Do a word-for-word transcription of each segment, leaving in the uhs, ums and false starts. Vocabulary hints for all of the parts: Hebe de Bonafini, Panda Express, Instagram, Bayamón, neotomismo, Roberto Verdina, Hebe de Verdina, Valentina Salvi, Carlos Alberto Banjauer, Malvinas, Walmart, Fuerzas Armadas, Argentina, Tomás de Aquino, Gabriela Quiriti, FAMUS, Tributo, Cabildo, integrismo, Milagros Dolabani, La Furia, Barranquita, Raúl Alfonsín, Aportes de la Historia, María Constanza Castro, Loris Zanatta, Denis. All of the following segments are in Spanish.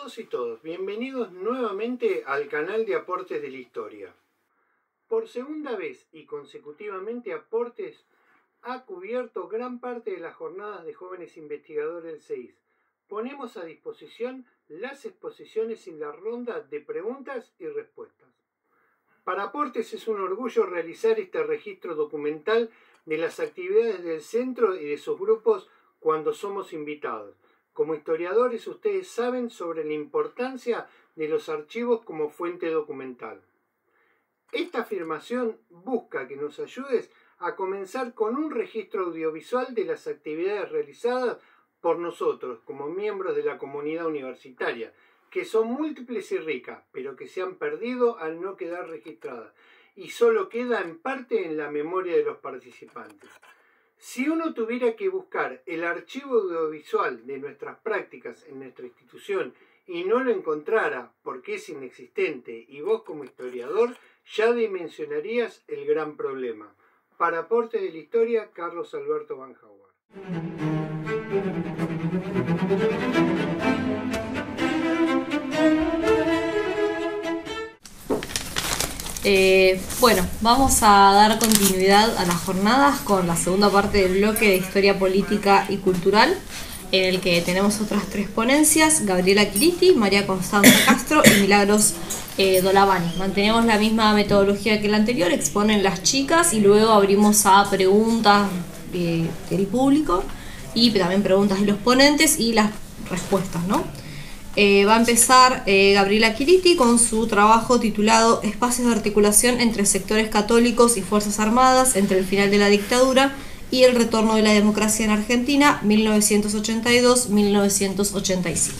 todos y todas, bienvenidos nuevamente al canal de Aportes de la Historia. Por segunda vez y consecutivamente Aportes ha cubierto gran parte de las jornadas de jóvenes investigadores del seis. Ponemos a disposición las exposiciones y la ronda de preguntas y respuestas. Para Aportes es un orgullo realizar este registro documental de las actividades del centro y de sus grupos cuando somos invitados. Como historiadores ustedes saben sobre la importancia de los archivos como fuente documental. Esta afirmación busca que nos ayudes a comenzar con un registro audiovisual de las actividades realizadas por nosotros como miembros de la comunidad universitaria, que son múltiples y ricas, pero que se han perdido al no quedar registradas y solo queda en parte en la memoria de los participantes. Si uno tuviera que buscar el archivo audiovisual de nuestras prácticas en nuestra institución y no lo encontrara porque es inexistente y vos como historiador ya dimensionarías el gran problema. Para Aportes de la Historia, Carlos Alberto Banjauer. Eh, bueno, vamos a dar continuidad a las jornadas con la segunda parte del bloque de Historia Política y Cultural, en el que tenemos otras tres ponencias: Gabriela Quiriti, María Constanza Castro y Milagros eh, Dolabani. Mantenemos la misma metodología que la anterior, exponen las chicas y luego abrimos a preguntas eh, del público y también preguntas de los ponentes y las respuestas, ¿no? Eh, va a empezar eh, Gabriela Quiriti con su trabajo titulado Espacios de articulación entre sectores católicos y fuerzas armadas entre el final de la dictadura y el retorno de la democracia en Argentina, mil novecientos ochenta y dos a mil novecientos ochenta y cinco.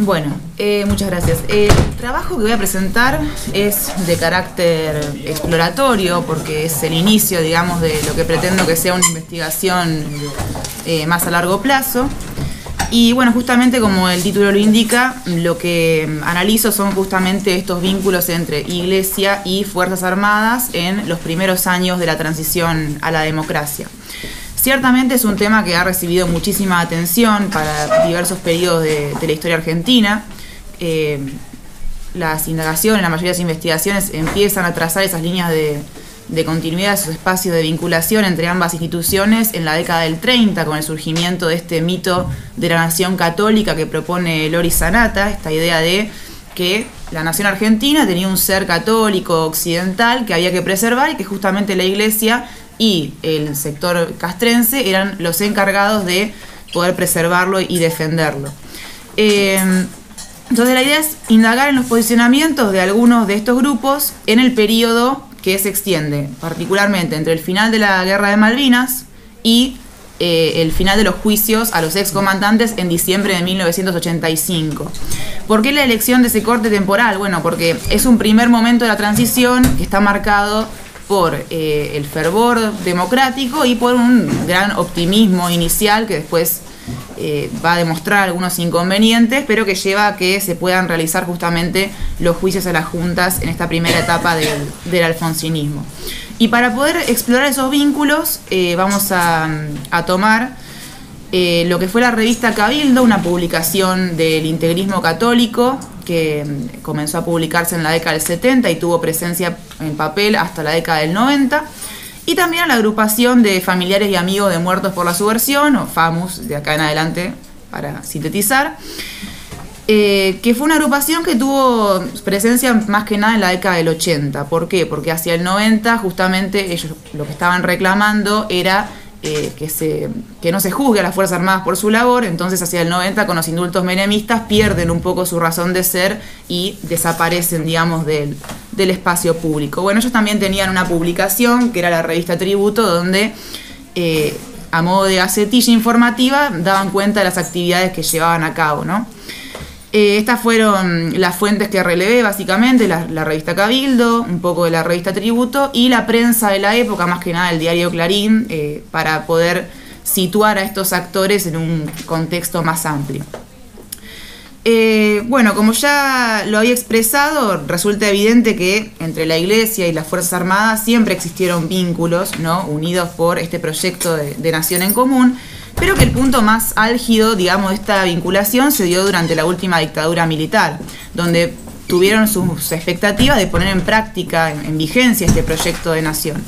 Bueno, eh, muchas gracias. El trabajo que voy a presentar es de carácter exploratorio porque es el inicio, digamos, de lo que pretendo que sea una investigación eh, más a largo plazo. Y bueno, justamente como el título lo indica, lo que analizo son justamente estos vínculos entre Iglesia y Fuerzas Armadas en los primeros años de la transición a la democracia. Ciertamente es un tema que ha recibido muchísima atención para diversos periodos de, de la historia argentina. Eh, las indagaciones, la mayoría de las investigaciones empiezan a trazar esas líneas de, de continuidad, esos espacios de vinculación entre ambas instituciones en la década del treinta, con el surgimiento de este mito de la nación católica que propone Loris Zanatta, esta idea de que la nación argentina tenía un ser católico occidental que había que preservar y que justamente la Iglesia y el sector castrense eran los encargados de poder preservarlo y defenderlo. Eh, entonces la idea es indagar en los posicionamientos de algunos de estos grupos en el periodo que se extiende particularmente entre el final de la Guerra de Malvinas y eh, el final de los juicios a los excomandantes en diciembre de mil novecientos ochenta y cinco. ¿Por qué la elección de ese corte temporal? Bueno, porque es un primer momento de la transición que está marcado por eh, el fervor democrático y por un gran optimismo inicial que después eh, va a demostrar algunos inconvenientes, pero que lleva a que se puedan realizar justamente los juicios a las juntas en esta primera etapa del, del alfonsinismo. Y para poder explorar esos vínculos eh, vamos a, a tomar eh, lo que fue la revista Cabildo, una publicación del integrismo católico que comenzó a publicarse en la década del setenta y tuvo presencia en papel hasta la década del noventa, y también a la agrupación de familiares y amigos de muertos por la subversión, o FAMUS, de acá en adelante, para sintetizar, eh, que fue una agrupación que tuvo presencia más que nada en la década del ochenta. ¿Por qué? Porque hacia el noventa justamente ellos lo que estaban reclamando era Eh, que, se, que no se juzgue a las Fuerzas Armadas por su labor. Entonces hacia el noventa, con los indultos menemistas, pierden un poco su razón de ser y desaparecen, digamos, del, del espacio público. Bueno, ellos también tenían una publicación que era la revista Tributo, donde eh, a modo de gacetilla informativa daban cuenta de las actividades que llevaban a cabo, ¿no? Eh, estas fueron las fuentes que relevé, básicamente, la, la revista Cabildo, un poco de la revista Tributo y la prensa de la época, más que nada el diario Clarín, eh, para poder situar a estos actores en un contexto más amplio. Eh, bueno, como ya lo había expresado, resulta evidente que entre la Iglesia y las Fuerzas Armadas siempre existieron vínculos, ¿no?, unidos por este proyecto de, de nación en común, pero que el punto más álgido, digamos, de esta vinculación se dio durante la última dictadura militar, donde tuvieron sus expectativas de poner en práctica, en, en vigencia, este proyecto de nación.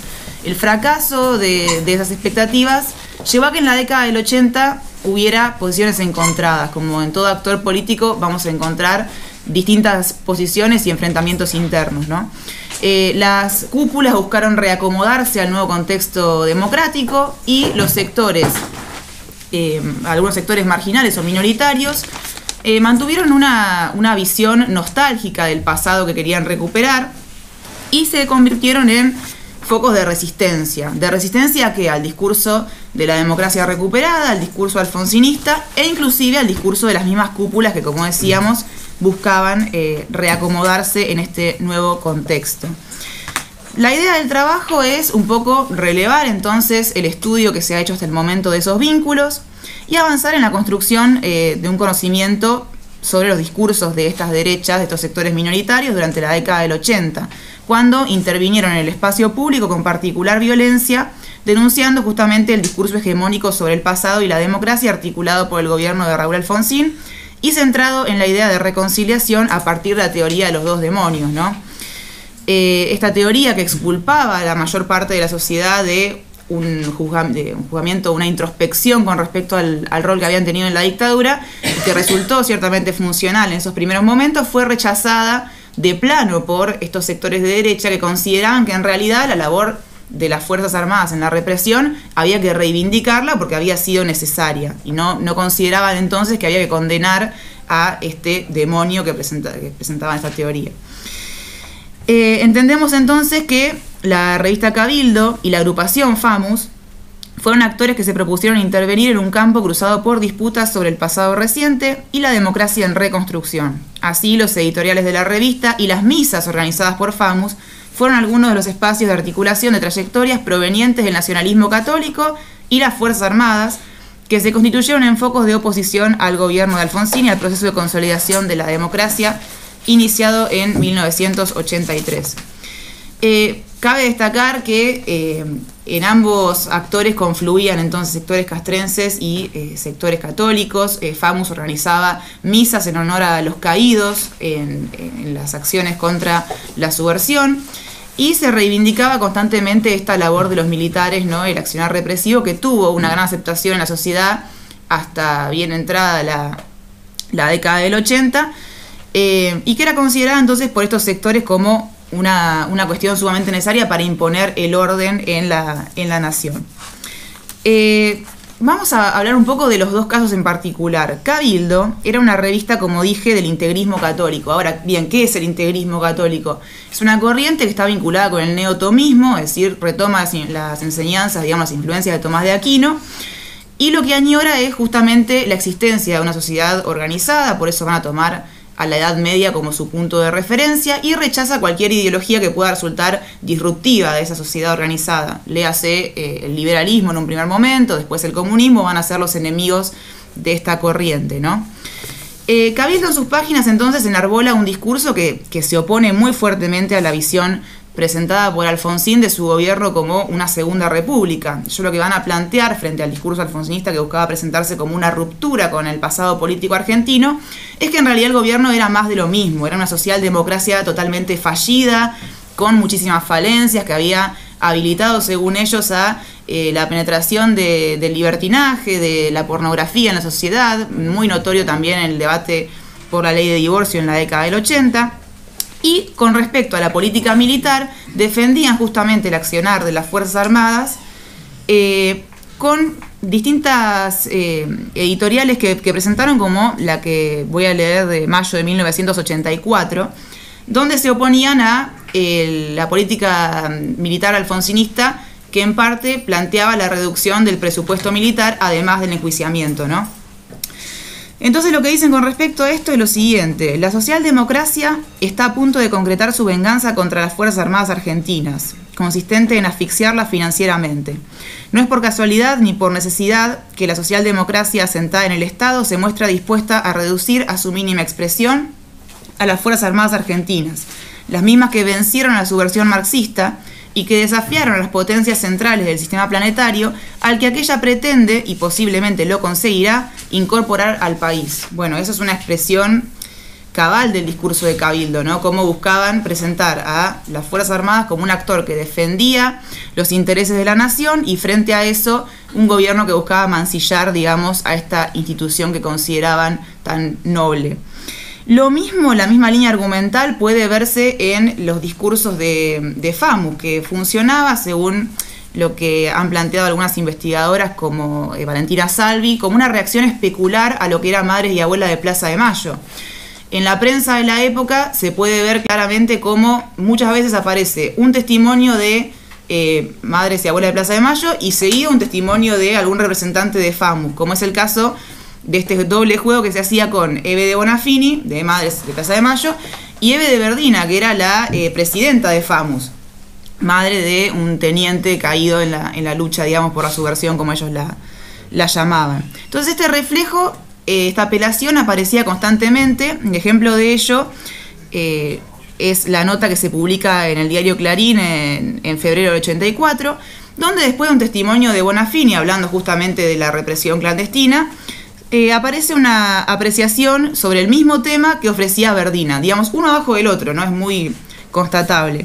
El fracaso de, de esas expectativas llevó a que en la década del ochenta hubiera posiciones encontradas. Como en todo actor político vamos a encontrar distintas posiciones y enfrentamientos internos, ¿no? Eh, las cúpulas buscaron reacomodarse al nuevo contexto democrático y los sectores, eh, algunos sectores marginales o minoritarios, eh, mantuvieron una, una visión nostálgica del pasado que querían recuperar y se convirtieron en focos de resistencia. ¿De resistencia que al discurso de la democracia recuperada, al discurso alfonsinista e inclusive al discurso de las mismas cúpulas que, como decíamos, buscaban eh, reacomodarse en este nuevo contexto. La idea del trabajo es un poco relevar entonces el estudio que se ha hecho hasta el momento de esos vínculos y avanzar en la construcción eh, de un conocimiento sobre los discursos de estas derechas, de estos sectores minoritarios durante la década del ochenta, cuando intervinieron en el espacio público con particular violencia, denunciando justamente el discurso hegemónico sobre el pasado y la democracia articulado por el gobierno de Raúl Alfonsín, y centrado en la idea de reconciliación a partir de la teoría de los dos demonios, ¿no? Eh, esta teoría que exculpaba a la mayor parte de la sociedad de un, juzga de un juzgamiento, una introspección con respecto al, al rol que habían tenido en la dictadura, que resultó ciertamente funcional en esos primeros momentos, fue rechazada de plano por estos sectores de derecha que consideraban que en realidad la labor de las Fuerzas Armadas en la represión había que reivindicarla porque había sido necesaria y no, no consideraban entonces que había que condenar a este demonio que, presenta, que presentaba esta teoría. Eh, entendemos entonces que la revista Cabildo y la agrupación FAMUS fueron actores que se propusieron intervenir en un campo cruzado por disputas sobre el pasado reciente y la democracia en reconstrucción. Así, los editoriales de la revista y las misas organizadas por FAMUS fueron algunos de los espacios de articulación de trayectorias provenientes del nacionalismo católico y las Fuerzas Armadas, que se constituyeron en focos de oposición al gobierno de Alfonsín y al proceso de consolidación de la democracia iniciado en mil novecientos ochenta y tres. Eh, cabe destacar que eh, en ambos actores confluían entonces sectores castrenses y eh, sectores católicos. Eh, FAMUS organizaba misas en honor a los caídos en, en las acciones contra la subversión y se reivindicaba constantemente esta labor de los militares, ¿no? El accionar represivo que tuvo una gran aceptación en la sociedad hasta bien entrada la, la década del ochenta eh, y que era considerada entonces por estos sectores como Una, una cuestión sumamente necesaria para imponer el orden en la, en la nación. Eh, vamos a hablar un poco de los dos casos en particular. Cabildo era una revista, como dije, del integrismo católico. Ahora, bien, ¿qué es el integrismo católico? Es una corriente que está vinculada con el neotomismo, es decir, retoma las, las enseñanzas, digamos, las influencias de Tomás de Aquino, y lo que añora es justamente la existencia de una sociedad organizada, por eso van a tomar a la Edad Media como su punto de referencia y rechaza cualquier ideología que pueda resultar disruptiva de esa sociedad organizada. Léase eh, el liberalismo en un primer momento, después el comunismo, van a ser los enemigos de esta corriente, ¿no? Eh, Cabildo en sus páginas entonces enarbola un discurso que, que se opone muy fuertemente a la visión presentada por Alfonsín de su gobierno como una segunda república. Ellos lo que van a plantear frente al discurso alfonsinista que buscaba presentarse como una ruptura con el pasado político argentino, es que en realidad el gobierno era más de lo mismo, era una socialdemocracia totalmente fallida, con muchísimas falencias, que había habilitado, según ellos, a eh, la penetración de, del libertinaje, de la pornografía en la sociedad, muy notorio también el debate por la ley de divorcio en la década del ochenta. Y con respecto a la política militar, defendían justamente el accionar de las Fuerzas Armadas eh, con distintas eh, editoriales que, que presentaron, como la que voy a leer de mayo de mil novecientos ochenta y cuatro, donde se oponían a eh, la política militar alfonsinista, que en parte planteaba la reducción del presupuesto militar, además del enjuiciamiento, ¿no? Entonces lo que dicen con respecto a esto es lo siguiente: la socialdemocracia está a punto de concretar su venganza contra las Fuerzas Armadas argentinas, consistente en asfixiarlas financieramente. No es por casualidad ni por necesidad que la socialdemocracia asentada en el Estado se muestra dispuesta a reducir a su mínima expresión a las Fuerzas Armadas argentinas, las mismas que vencieron a la subversión marxista y que desafiaron a las potencias centrales del sistema planetario al que aquella pretende, y posiblemente lo conseguirá, incorporar al país. Bueno, esa es una expresión cabal del discurso de Cabildo, ¿no? Cómo buscaban presentar a las Fuerzas Armadas como un actor que defendía los intereses de la nación y frente a eso un gobierno que buscaba mancillar, digamos, a esta institución que consideraban tan noble. Lo mismo, la misma línea argumental puede verse en los discursos de, de FAMUS, que funcionaba según lo que han planteado algunas investigadoras como eh, Valentina Salvi, como una reacción especular a lo que era Madres y Abuelas de Plaza de Mayo. En la prensa de la época se puede ver claramente cómo muchas veces aparece un testimonio de eh, Madres y Abuelas de Plaza de Mayo y seguido un testimonio de algún representante de FAMUS, como es el caso de este doble juego que se hacía con Hebe de Bonafini, de Madres de Plaza de Mayo, y Hebe de Verdina, que era la eh, presidenta de FAMUS, madre de un teniente caído en la, en la lucha, digamos, por la subversión, como ellos la, la llamaban. Entonces este reflejo, esta apelación aparecía constantemente. Un ejemplo de ello eh, es la nota que se publica en el diario Clarín en, en febrero del ochenta y cuatro, donde después de un testimonio de Bonafini, hablando justamente de la represión clandestina, eh, aparece una apreciación sobre el mismo tema que ofrecía Verdina, digamos, uno abajo del otro, ¿no? Es muy constatable.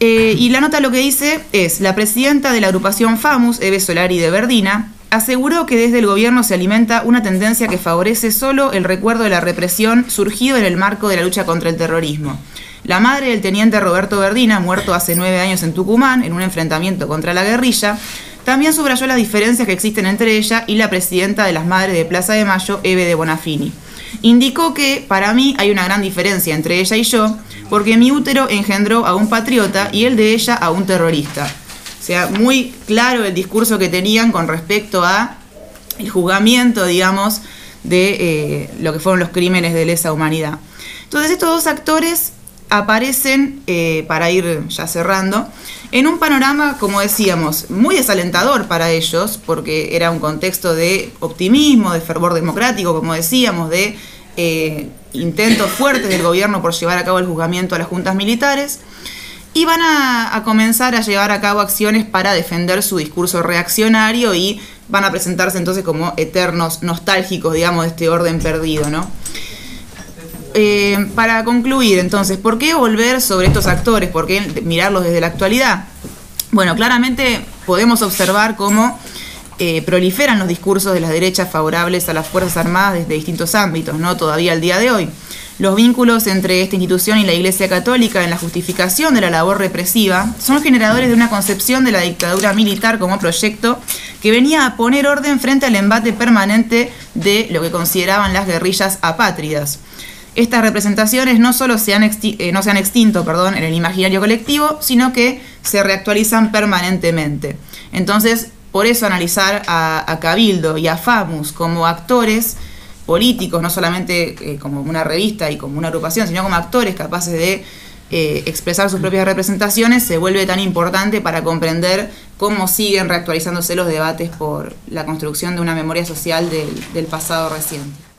Eh, y la nota lo que dice es: la presidenta de la agrupación FAMUS, Hebe Solari de Verdina, aseguró que desde el gobierno se alimenta una tendencia que favorece solo el recuerdo de la represión surgido en el marco de la lucha contra el terrorismo. La madre del teniente Roberto Verdina, muerto hace nueve años en Tucumán en un enfrentamiento contra la guerrilla, también subrayó las diferencias que existen entre ella y la presidenta de las Madres de Plaza de Mayo, Hebe de Bonafini. Indicó que, para mí, hay una gran diferencia entre ella y yo, porque mi útero engendró a un patriota y el de ella a un terrorista. O sea, muy claro el discurso que tenían con respecto a el juzgamiento, digamos, de eh, lo que fueron los crímenes de lesa humanidad. Entonces estos dos actores aparecen, eh, para ir ya cerrando, en un panorama, como decíamos, muy desalentador para ellos, porque era un contexto de optimismo, de fervor democrático, como decíamos, de eh, intentos fuertes del gobierno por llevar a cabo el juzgamiento a las juntas militares. Y van a, a comenzar a llevar a cabo acciones para defender su discurso reaccionario y van a presentarse entonces como eternos nostálgicos, digamos, de este orden perdido, ¿no? Eh, para concluir entonces, ¿por qué volver sobre estos actores? ¿Por qué mirarlos desde la actualidad? Bueno, claramente podemos observar cómo eh, proliferan los discursos de las derechas favorables a las Fuerzas Armadas desde distintos ámbitos, ¿no? Todavía al día de hoy. Los vínculos entre esta institución y la Iglesia Católica en la justificación de la labor represiva son generadores de una concepción de la dictadura militar como proyecto que venía a poner orden frente al embate permanente de lo que consideraban las guerrillas apátridas. Estas representaciones no solo se han, exti eh, no se han extinto perdón, en el imaginario colectivo, sino que se reactualizan permanentemente. Entonces, por eso analizar a, a Cabildo y a FAMUS como actores políticos, no solamente eh, como una revista y como una agrupación, sino como actores capaces de eh, expresar sus propias representaciones, se vuelve tan importante para comprender cómo siguen reactualizándose los debates por la construcción de una memoria social del, del pasado reciente.